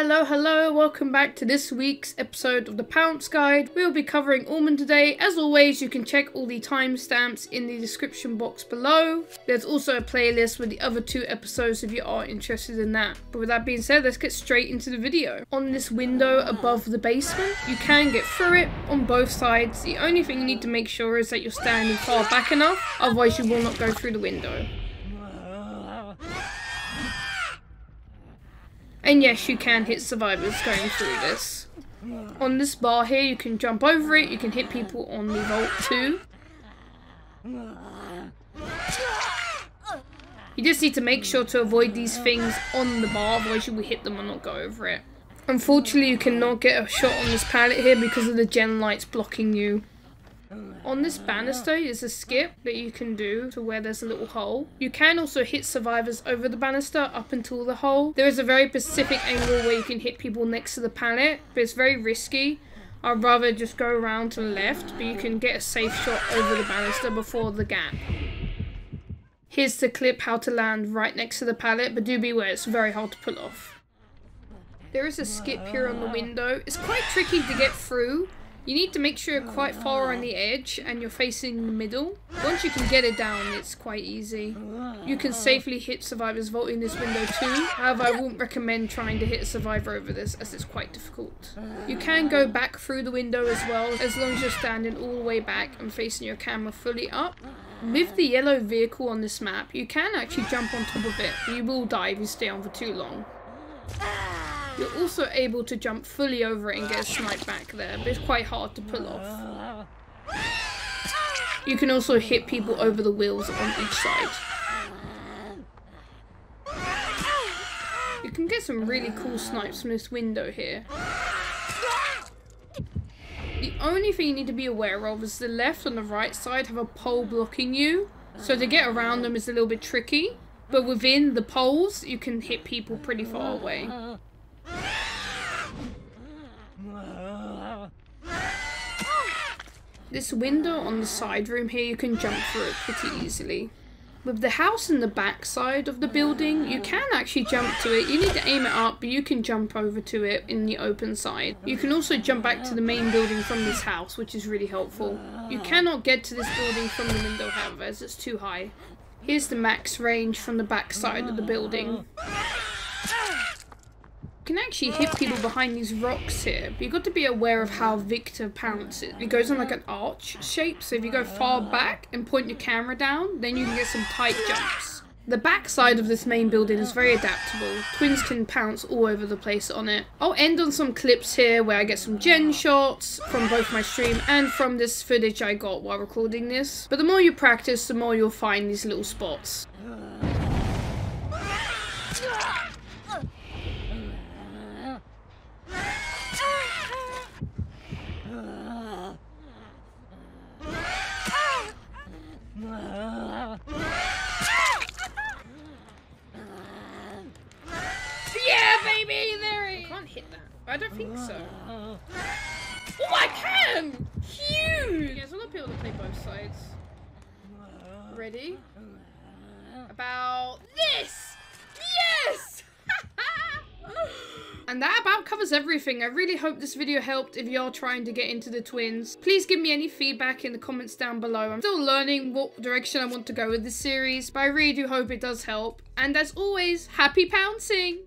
Hello, welcome back to this week's episode of the Pounce Guide. We'll be covering Ormond today. As always, you can check all the timestamps in the description box below. There's also a playlist with the other two episodes if you are interested in that. But with that being said, let's get straight into the video. On this window above the basement, you can get through it on both sides. The only thing you need to make sure is that you're standing far back enough, otherwise you will not go through the window. And yes, you can hit survivors going through this. On this bar here, you can jump over it, you can hit people on the vault too. You just need to make sure to avoid these things on the bar, otherwise you will hit them and not go over it. Unfortunately, you cannot get a shot on this pallet here because of the gen lights blocking you. On this banister is a skip that you can do to where there's a little hole. You can also hit survivors over the banister up until the hole. There is a very specific angle where you can hit people next to the pallet, but it's very risky. I'd rather just go around to the left, but you can get a safe shot over the banister before the gap. Here's the clip how to land right next to the pallet, but do beware, it's very hard to pull off. There is a skip here on the window. It's quite tricky to get through. You need to make sure you're quite far on the edge and you're facing the middle. Once you can get it down, it's quite easy. You can safely hit survivors vaulting this window too. However, I wouldn't recommend trying to hit a survivor over this as it's quite difficult. You can go back through the window as well, as long as you're standing all the way back and facing your camera fully up. With the yellow vehicle on this map, you can actually jump on top of it, but you will die if you stay on for too long. You're also able to jump fully over it and get a snipe back there, but it's quite hard to pull off. You can also hit people over the wheels on each side. You can get some really cool snipes from this window here. The only thing you need to be aware of is the left and the right side have a pole blocking you, so to get around them is a little bit tricky, but within the poles you can hit people pretty far away. This window on the side room here, you can jump through it pretty easily. With the house in the back side of the building, you can actually jump to it. You need to aim it up, but you can jump over to it in the open side. You can also jump back to the main building from this house, which is really helpful. You cannot get to this building from the window, however, as it's too high. Here's the max range from the back side of the building. You can actually hit people behind these rocks here, but you've got to be aware of how Victor pounces. It goes on like an arch shape, so if you go far back and point your camera down, then you can get some tight jumps. The back side of this main building is very adaptable. Twins can pounce all over the place on it. I'll end on some clips here where I get some gen shots from both my stream and from this footage I got while recording this. But the more you practice, the more you'll find these little spots. I don't think so. Oh, I can! Huge! Yeah, there's a lot of people that play both sides. Ready? About this! Yes! And that about covers everything. I really hope this video helped if you're trying to get into the Twins. Please give me any feedback in the comments down below. I'm still learning what direction I want to go with this series, but I really do hope it does help. And as always, happy pouncing!